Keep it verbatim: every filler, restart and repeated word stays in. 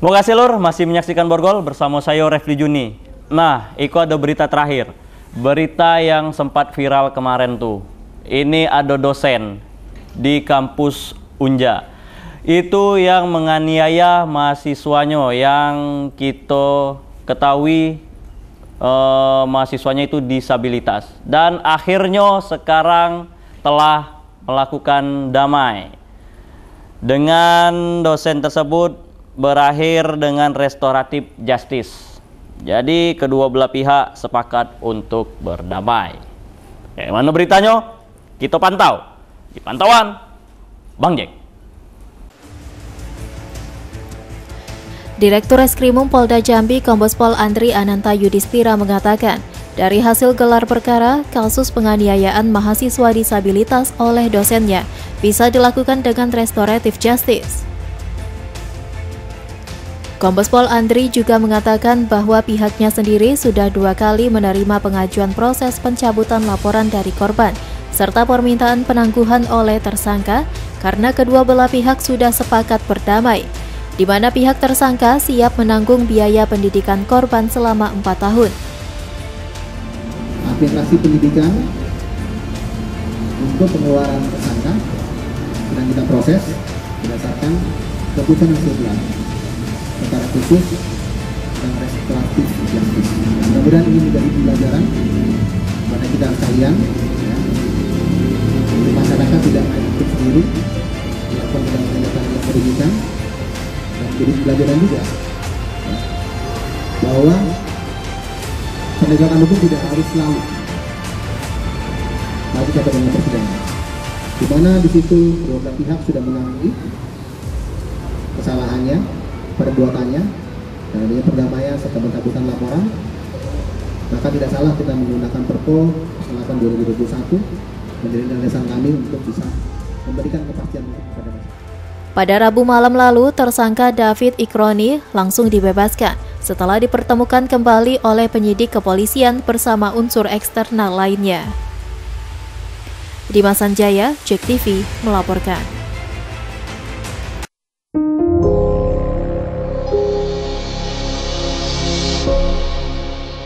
Moga silur masih menyaksikan Borgol bersama saya Refli Juni. Nah, Iko ada berita terakhir. Berita yang sempat viral kemarin tuh. Ini ada dosen di kampus Unja. Itu yang menganiaya mahasiswanya yang kita ketahui eh, mahasiswanya itu disabilitas. Dan akhirnya sekarang telah melakukan damai. Dengan dosen tersebut berakhir dengan restoratif justice. Jadi kedua belah pihak sepakat untuk berdamai. Kayak mana beritanya? Kita pantau di pantauan Bang Jek. Direktur Reskrimum Polda Jambi Kompol Andri Ananta Yudistira mengatakan, dari hasil gelar perkara, kasus penganiayaan mahasiswa disabilitas oleh dosennya bisa dilakukan dengan restoratif justice. Kompol Andri juga mengatakan bahwa pihaknya sendiri sudah dua kali menerima pengajuan proses pencabutan laporan dari korban, serta permintaan penangguhan oleh tersangka karena kedua belah pihak sudah sepakat berdamai, di mana pihak tersangka siap menanggung biaya pendidikan korban selama empat tahun. Aplikasi pendidikan untuk pengeluaran tersangka sedang kita proses berdasarkan keputusan hasil gelar perkara khusus dan restoratif justice. Mudah-mudahan ini menjadi pembelajaran kepada kita sekalian, ya. Masyarakat tidak ikut sendiri melakukan tindakan yang merugikan, dan jadi pembelajaran juga, ya, bahwa penegakan hukum tidak harus selalu maju ke peradilan persidangan, di mana di situ kedua pihak sudah mengakui kesalahannya, perbuatannya, dan adanya perdamaian serta pencabutan laporan, maka tidak salah kita menggunakan Perpol Selatan dua ribu dua puluh satu menjadi landasan kami untuk bisa memberikan kepastian kepada masyarakat. Pada Rabu malam lalu, tersangka David Ikroni langsung dibebaskan setelah dipertemukan kembali oleh penyidik kepolisian bersama unsur eksternal lainnya. Di Masanjaya, Jek T V melaporkan.